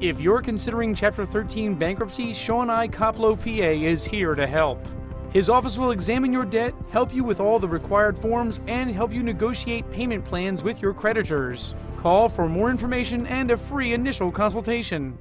If you're considering Chapter 13 bankruptcy, Sean I. Koplow, PA is here to help. His office will examine your debt, help you with all the required forms, and help you negotiate payment plans with your creditors. Call for more information and a free initial consultation.